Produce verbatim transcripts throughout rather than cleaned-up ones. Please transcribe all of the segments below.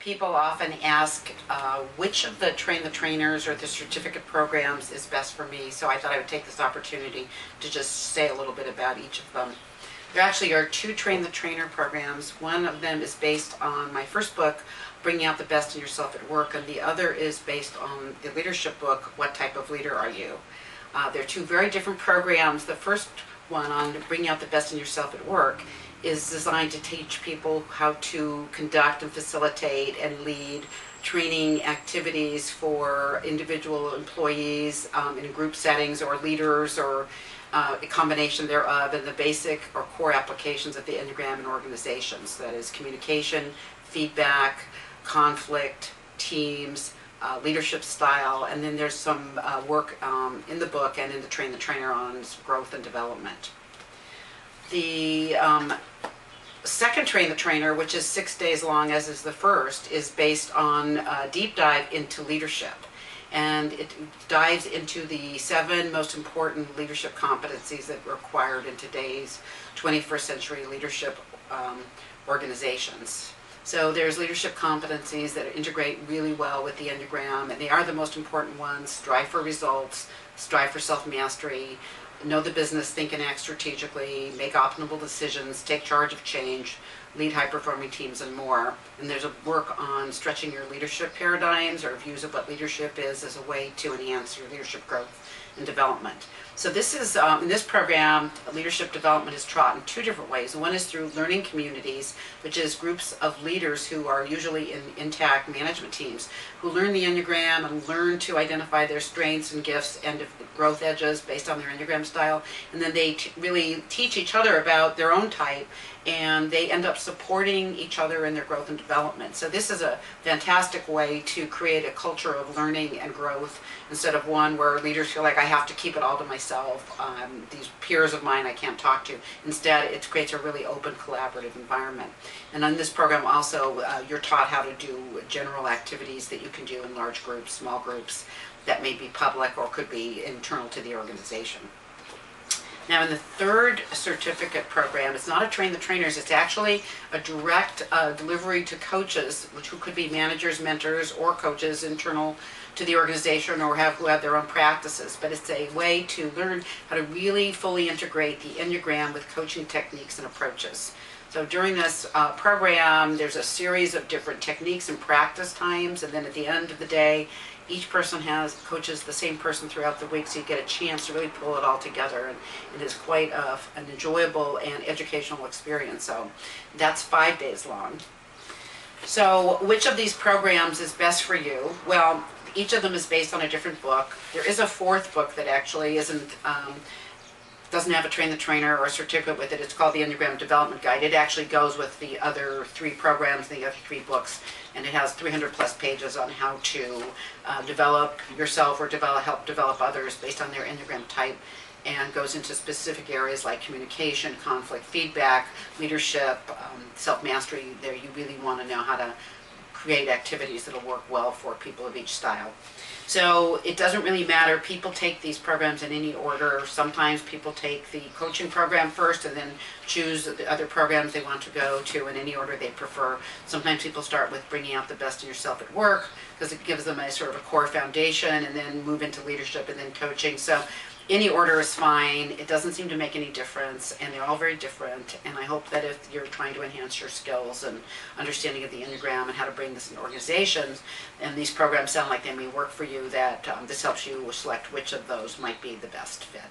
people often ask uh, which of the train the trainers or the certificate programs is best for me, so I thought I would take this opportunity to just say a little bit about each of them. There actually are two train the trainer programs. One of them is based on my first book, Bringing Out the Best in Yourself at Work, and the other is based on the leadership book, What Type of Leader Are You? Uh, they're two very different programs. The first one, on Bringing Out the Best in Yourself at Work, is designed to teach people how to conduct and facilitate and lead training activities for individual employees um, in group settings or leaders or uh, a combination thereof, and the basic or core applications of the Enneagram in organizations. That is communication, feedback, conflict, teams, Uh, leadership style, and then there's some uh, work um, in the book and in the Train the Trainer on growth and development. The um, second Train the Trainer, which is six days long as is the first, is based on a deep dive into leadership, and it dives into the seven most important leadership competencies that are required in today's twenty-first century leadership um, organizations. So there's leadership competencies that integrate really well with the Enneagram, and they are the most important ones. Strive for results, strive for self-mastery, know the business, think and act strategically, make optimal decisions, take charge of change, lead high-performing teams, and more. And there's a work on stretching your leadership paradigms or views of what leadership is as a way to enhance your leadership growth and development. So this is, um, in this program, leadership development is taught in two different ways. One is through learning communities, which is groups of leaders who are usually in intact management teams, who learn the Enneagram and learn to identify their strengths and gifts and growth edges based on their Enneagram style. And then they t really teach each other about their own type, and they end up supporting each other in their growth and development. So this is a fantastic way to create a culture of learning and growth, instead of one where leaders feel like I have to keep it all to myself, um, these peers of mine I can't talk to. Instead, it creates a really open, collaborative environment. And on this program also, uh, you're taught how to do general activities that you can do in large groups, small groups, that may be public or could be internal to the organization. Now, in the third certificate program, it's not a train the trainers, it's actually a direct uh, delivery to coaches, which who could be managers, mentors, or coaches internal to the organization, or have who have their own practices. But it's a way to learn how to really fully integrate the Enneagram with coaching techniques and approaches. So during this uh, program, there's a series of different techniques and practice times, and then at the end of the day, each person has coaches the same person throughout the week, so you get a chance to really pull it all together, and it is quite a, an enjoyable and educational experience. So that's five days long. So which of these programs is best for you? Well, each of them is based on a different book. There is a fourth book that actually isn't um, doesn't have a train the trainer or a certificate with it. It's called the Enneagram Development Guide. It actually goes with the other three programs and the other three books, and it has three hundred plus pages on how to uh, develop yourself or develop, help develop others based on their Enneagram type, and goes into specific areas like communication, conflict, feedback, leadership, um, self-mastery. There you really want to know how to create activities that will work well for people of each style. So it doesn't really matter. People take these programs in any order. Sometimes people take the coaching program first and then choose the other programs they want to go to in any order they prefer. Sometimes people start with Bringing Out the Best in Yourself at Work, because it gives them a sort of a core foundation, and then move into leadership and then coaching. So any order is fine. It doesn't seem to make any difference, and they're all very different. And I hope that if you're trying to enhance your skills and understanding of the Enneagram and how to bring this in organizations, and these programs sound like they may work for you, that um, this helps you select which of those might be the best fit.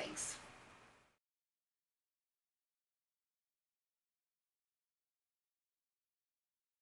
Thanks.